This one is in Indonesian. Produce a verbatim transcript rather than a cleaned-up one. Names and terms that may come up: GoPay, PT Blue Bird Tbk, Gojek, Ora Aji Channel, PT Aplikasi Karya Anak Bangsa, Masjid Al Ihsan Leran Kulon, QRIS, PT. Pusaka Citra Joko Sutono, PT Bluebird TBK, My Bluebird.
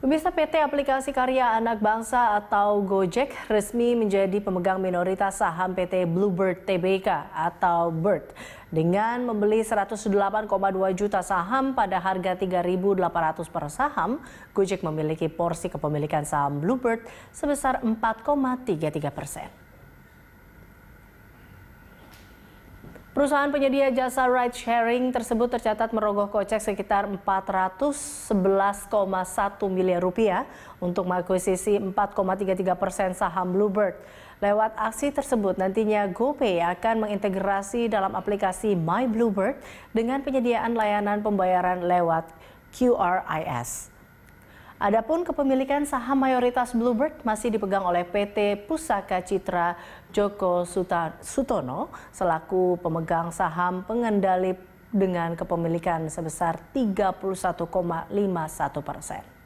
Pemirsa, P T Aplikasi Karya Anak Bangsa atau Gojek resmi menjadi pemegang minoritas saham P T Bluebird T B K atau Bird dengan membeli seratus delapan koma dua juta saham pada harga tiga ribu delapan ratus per saham. Gojek memiliki porsi kepemilikan saham Bluebird sebesar empat koma tiga tiga persen. Perusahaan penyedia jasa ride sharing tersebut tercatat merogoh kocek sekitar empat ratus sebelas koma satu miliar rupiah untuk mengakuisisi empat koma tiga tiga persen saham Bluebird. Lewat aksi tersebut nantinya GoPay akan mengintegrasi dalam aplikasi My Bluebird dengan penyediaan layanan pembayaran lewat Q R I S. Adapun kepemilikan saham mayoritas Bluebird masih dipegang oleh P T Pusaka Citra Joko Sutono selaku pemegang saham pengendali dengan kepemilikan sebesar tiga puluh satu koma lima satu persen.